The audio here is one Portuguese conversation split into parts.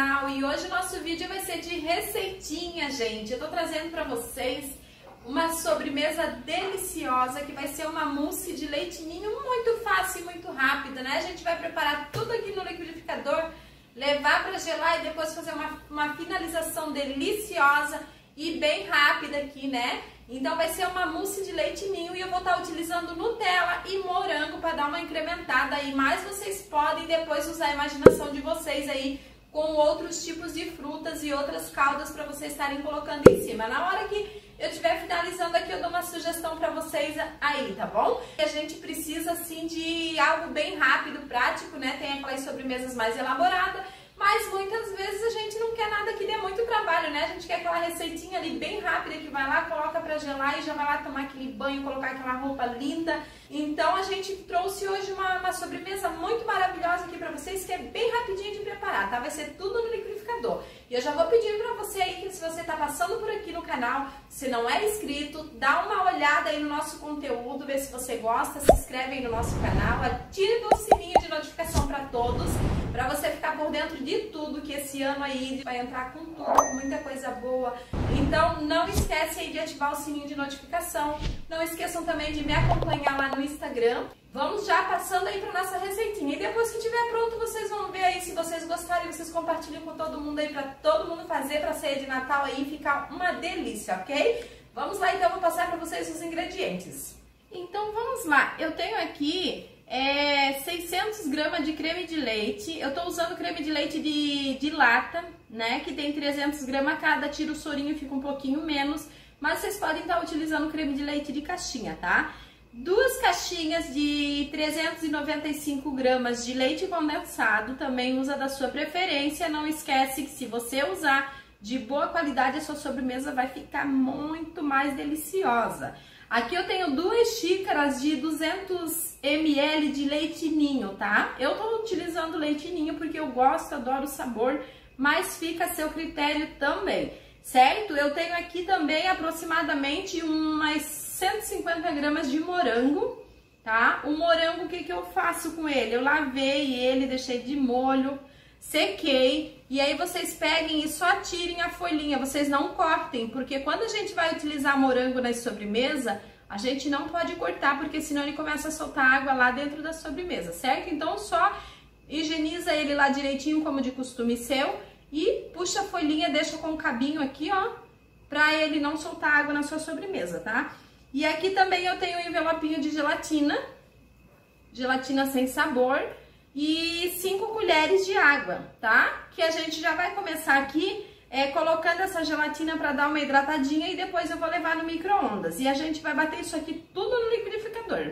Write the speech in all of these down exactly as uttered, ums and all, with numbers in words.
canal e hoje o nosso vídeo vai ser de receitinha, gente. Eu tô trazendo pra vocês uma sobremesa deliciosa que vai ser uma mousse de leite ninho muito fácil e muito rápida, né? A gente vai preparar tudo aqui no liquidificador, levar pra gelar e depois fazer uma, uma finalização deliciosa e bem rápida aqui, né? Então vai ser uma mousse de leite ninho e eu vou estar utilizando Nutella e morango para dar uma incrementada aí, mas vocês podem depois usar a imaginação de vocês aí com outros tipos de frutas e outras caldas para vocês estarem colocando em cima. Na hora que eu estiver finalizando aqui, eu dou uma sugestão para vocês aí, tá bom? A gente precisa, assim, de algo bem rápido, prático, né? Tem aquelas sobremesas mais elaboradas, mas muitas vezes a gente não quer nada que dê muito trabalho, né? A gente quer aquela receitinha ali bem rápida que vai lá, coloca pra gelar e já vai lá tomar aquele banho, colocar aquela roupa linda. Então a gente trouxe hoje uma, uma sobremesa muito maravilhosa aqui pra vocês, que é bem rapidinho de preparar, tá? Vai ser tudo no liquidificador. E eu já vou pedir pra você aí que, se você tá passando por aqui no canal, se não é inscrito, dá uma olhada aí no nosso conteúdo, vê se você gosta, se inscreve aí no nosso canal, atire o sininho de notificação pra todos, pra você ficar por dentro de tudo, que esse ano aí vai entrar com tudo, com muita coisa boa. Então não esquece aí de ativar o sininho de notificação, não esqueçam também de me acompanhar lá no Instagram. Vamos já passando aí para nossa receitinha, e depois que estiver pronto vocês vão ver aí, se vocês gostarem vocês compartilham com todo mundo aí, para todo mundo fazer para ceia de Natal aí, ficar uma delícia, ok? Vamos lá então, eu vou passar para vocês os ingredientes. Então vamos lá, eu tenho aqui É, seiscentos gramas de creme de leite. Eu tô usando creme de leite de, de lata, né? Que tem trezentos gramas cada, tira o sorinho, fica um pouquinho menos. Mas vocês podem estar utilizando creme de leite de caixinha, tá? Duas caixinhas de trezentos e noventa e cinco gramas de leite condensado, também usa da sua preferência. Não esquece que, se você usar de boa qualidade, a sua sobremesa vai ficar muito mais deliciosa. Aqui eu tenho duas xícaras de duzentos mililitros de leite ninho, tá? Eu tô utilizando leite ninho porque eu gosto, adoro o sabor, mas fica a seu critério também, certo? Eu tenho aqui também aproximadamente umas cento e cinquenta gramas de morango, tá? O morango, o que que eu faço com ele? Eu lavei ele, deixei de molho, sequei, e aí vocês peguem e só tirem a folhinha, vocês não cortem, porque quando a gente vai utilizar morango na sobremesa, a gente não pode cortar, porque senão ele começa a soltar água lá dentro da sobremesa, certo? Então só higieniza ele lá direitinho, como de costume seu, e puxa a folhinha, deixa com o cabinho aqui, ó, pra ele não soltar água na sua sobremesa, tá? E aqui também eu tenho um envelopinho de gelatina, gelatina sem sabor, e cinco colheres de água, tá? Que a gente já vai começar aqui é, colocando essa gelatina para dar uma hidratadinha, e depois eu vou levar no micro-ondas. E a gente vai bater isso aqui tudo no liquidificador.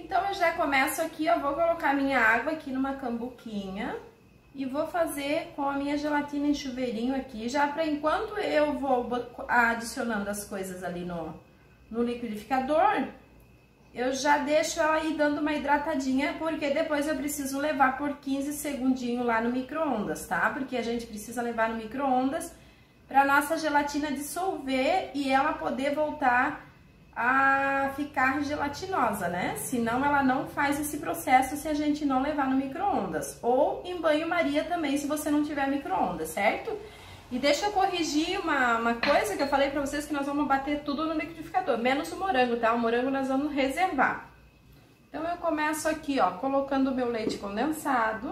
Então eu já começo aqui, eu vou colocar minha água aqui numa cambuquinha e vou fazer com a minha gelatina em chuveirinho aqui, já para enquanto eu vou adicionando as coisas ali no, no liquidificador. Eu já deixo ela aí dando uma hidratadinha, porque depois eu preciso levar por quinze segundinhos lá no micro-ondas, tá? Porque a gente precisa levar no micro-ondas pra nossa gelatina dissolver e ela poder voltar a ficar gelatinosa, né? Senão ela não faz esse processo se a gente não levar no micro-ondas. Ou em banho-maria também, se você não tiver micro-ondas, certo? E deixa eu corrigir uma, uma coisa que eu falei pra vocês, que nós vamos bater tudo no liquidificador, menos o morango, tá? O morango nós vamos reservar. Então eu começo aqui, ó, colocando o meu leite condensado,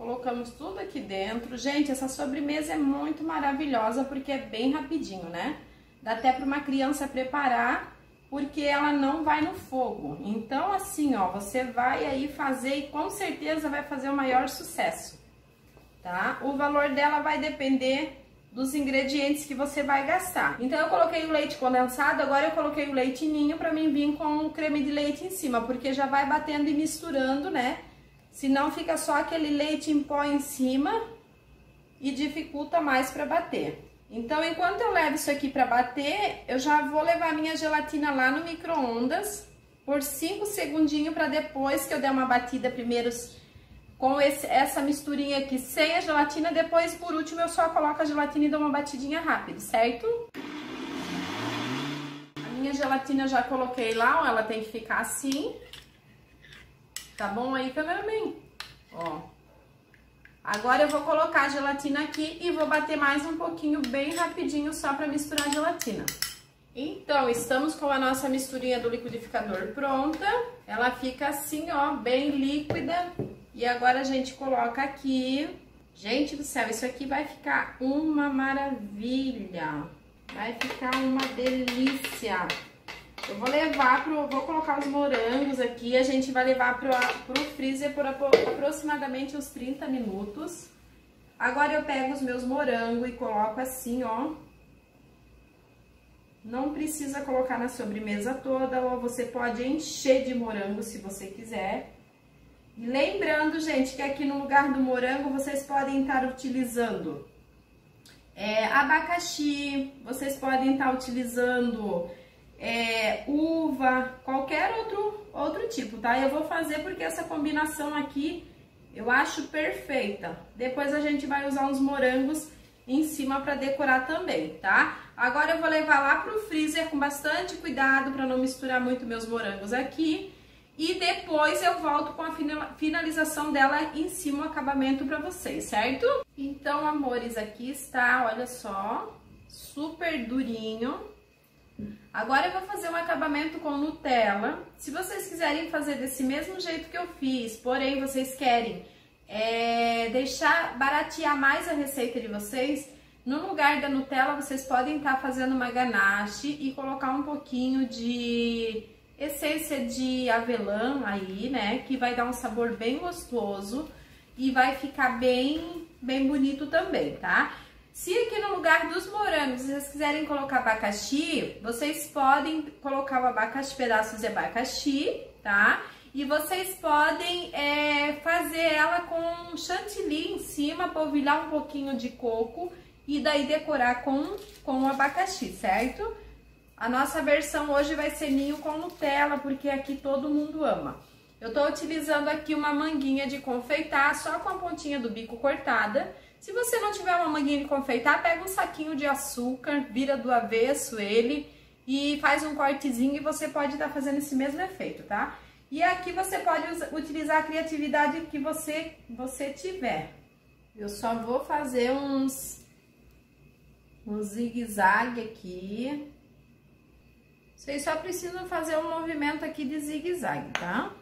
colocamos tudo aqui dentro. Gente, essa sobremesa é muito maravilhosa porque é bem rapidinho, né? Dá até pra uma criança preparar, porque ela não vai no fogo. Então assim, ó, você vai aí fazer e com certeza vai fazer o maior sucesso, tá? O valor dela vai depender dos ingredientes que você vai gastar. Então eu coloquei o leite condensado, agora eu coloquei o leite ninho pra mim vir com o creme de leite em cima, porque já vai batendo e misturando, né? Senão fica só aquele leite em pó em cima e dificulta mais pra bater. Então enquanto eu levo isso aqui pra bater, eu já vou levar minha gelatina lá no micro-ondas por cinco segundinhos, pra depois que eu der uma batida primeiro com esse, essa misturinha aqui sem a gelatina, depois por último eu só coloco a gelatina e dou uma batidinha rápido, certo? A minha gelatina eu já coloquei lá, ó, ela tem que ficar assim, tá bom aí, cameraman? Ó, Agora eu vou colocar a gelatina aqui e vou bater mais um pouquinho, bem rapidinho, só para misturar a gelatina. Então, estamos com a nossa misturinha do liquidificador pronta. Ela fica assim, ó, bem líquida. E agora a gente coloca aqui. Gente do céu, isso aqui vai ficar uma maravilha. Vai ficar uma delícia. Eu vou levar pro... Vou colocar os morangos aqui. A gente vai levar pro, pro freezer por aproximadamente uns trinta minutos. Agora eu pego os meus morangos e coloco assim, ó. Não precisa colocar na sobremesa toda, ou você pode encher de morango se você quiser. E lembrando, gente, que aqui no lugar do morango, vocês podem estar utilizando é, abacaxi, vocês podem estar utilizando é, uva, qualquer outro, outro tipo, tá? Eu vou fazer porque essa combinação aqui eu acho perfeita. Depois a gente vai usar uns morangos em cima para decorar também, tá? Agora eu vou levar lá pro freezer com bastante cuidado para não misturar muito meus morangos aqui. E depois eu volto com a finalização dela em cima, o acabamento para vocês, certo? Então, amores, aqui está, olha só, super durinho. Agora eu vou fazer um acabamento com Nutella. Se vocês quiserem fazer desse mesmo jeito que eu fiz, porém vocês querem é, deixar baratear mais a receita de vocês, no lugar da Nutella vocês podem estar fazendo uma ganache e colocar um pouquinho de essência de avelã aí, né, que vai dar um sabor bem gostoso e vai ficar bem, bem bonito também, tá? Se aqui no lugar dos morangos vocês quiserem colocar abacaxi, vocês podem colocar o abacaxi, pedaços de abacaxi, tá? E vocês podem é, fazer ela com chantilly em cima, polvilhar um pouquinho de coco e daí decorar com, com o abacaxi, certo? A nossa versão hoje vai ser ninho com Nutella, porque aqui todo mundo ama. Eu tô utilizando aqui uma manguinha de confeitar, só com a pontinha do bico cortada. Se você não tiver uma manguinha de confeitar, pega um saquinho de açúcar, vira do avesso ele e faz um cortezinho e você pode estar fazendo esse mesmo efeito, tá? E aqui você pode usar, utilizar a criatividade que você, você tiver. Eu só vou fazer uns, uns zigue-zague aqui. Vocês só precisam fazer um movimento aqui de zigue-zague, tá?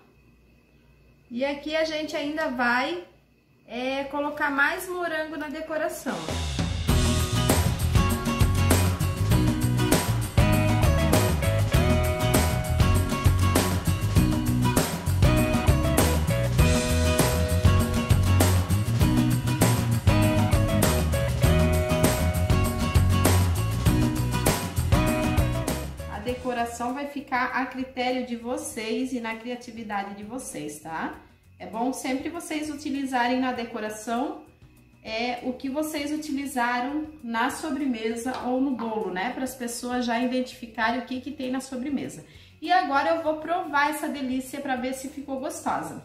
E aqui a gente ainda vai é, colocar mais morango na decoração. Vai ficar a critério de vocês e na criatividade de vocês, tá? É bom sempre vocês utilizarem na decoração é, o que vocês utilizaram na sobremesa ou no bolo, né? Para as pessoas já identificarem o que que tem na sobremesa. E agora eu vou provar essa delícia para ver se ficou gostosa.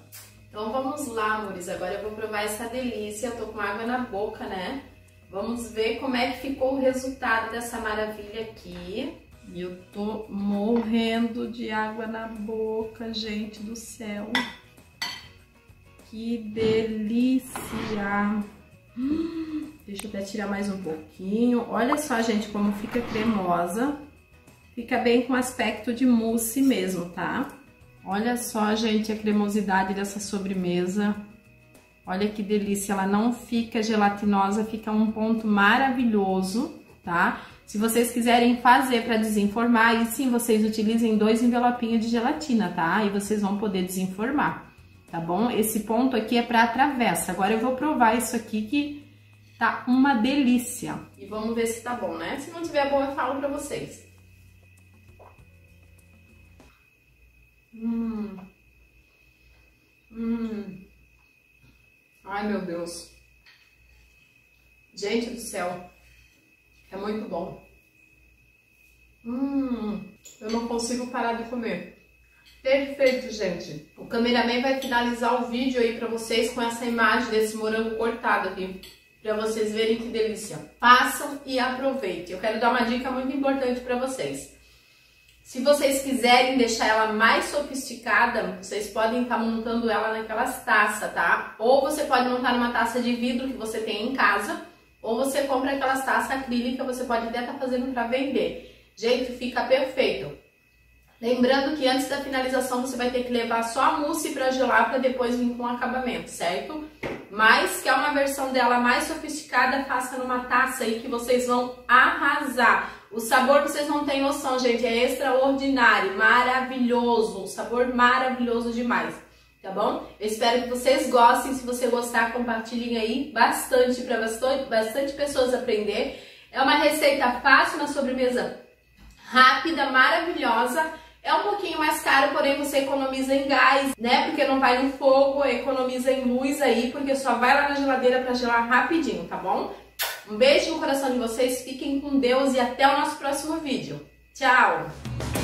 Então vamos lá, amores. Agora eu vou provar essa delícia. Eu tô com água na boca, né? Vamos ver como é que ficou o resultado dessa maravilha aqui. E eu tô morrendo de água na boca, gente do céu. Que delícia! Hum, deixa eu até tirar mais um pouquinho. Olha só, gente, como fica cremosa. Fica bem com aspecto de mousse mesmo, tá? Olha só, gente, a cremosidade dessa sobremesa. Olha que delícia, ela não fica gelatinosa, fica um ponto maravilhoso, tá? Se vocês quiserem fazer para desenformar, aí sim vocês utilizem dois envelopinhos de gelatina, tá? Aí vocês vão poder desenformar, tá bom? Esse ponto aqui é para a travessa. Agora eu vou provar isso aqui que tá uma delícia. E vamos ver se tá bom, né? Se não tiver bom, eu falo para vocês. Hum. Hum. Ai, meu Deus. Gente do céu. É muito bom. Hum, eu não consigo parar de comer. Perfeito, gente. O cameraman vai finalizar o vídeo aí pra vocês com essa imagem desse morango cortado aqui. Pra vocês verem que delícia. Façam e aproveitem. Eu quero dar uma dica muito importante pra vocês. Se vocês quiserem deixar ela mais sofisticada, vocês podem estar montando ela naquelas taças, tá? Ou você pode montar numa taça de vidro que você tem em casa, ou você compra aquelas taças acrílicas, você pode até estar fazendo para vender. Gente, fica perfeito. Lembrando que antes da finalização você vai ter que levar só a mousse para gelar para depois vir com o acabamento, certo? Mas que é uma versão dela mais sofisticada, faça numa taça aí que vocês vão arrasar. O sabor vocês não têm noção, gente, é extraordinário, maravilhoso, um sabor maravilhoso demais, tá bom? Eu espero que vocês gostem, se você gostar, compartilhem aí bastante para bastante, bastante pessoas aprender. É uma receita fácil, uma sobremesa rápida, maravilhosa. É um pouquinho mais caro, porém você economiza em gás, né? Porque não vai no fogo, economiza em luz aí, porque só vai lá na geladeira para gelar rapidinho, tá bom? Um beijo no coração de vocês, fiquem com Deus e até o nosso próximo vídeo. Tchau!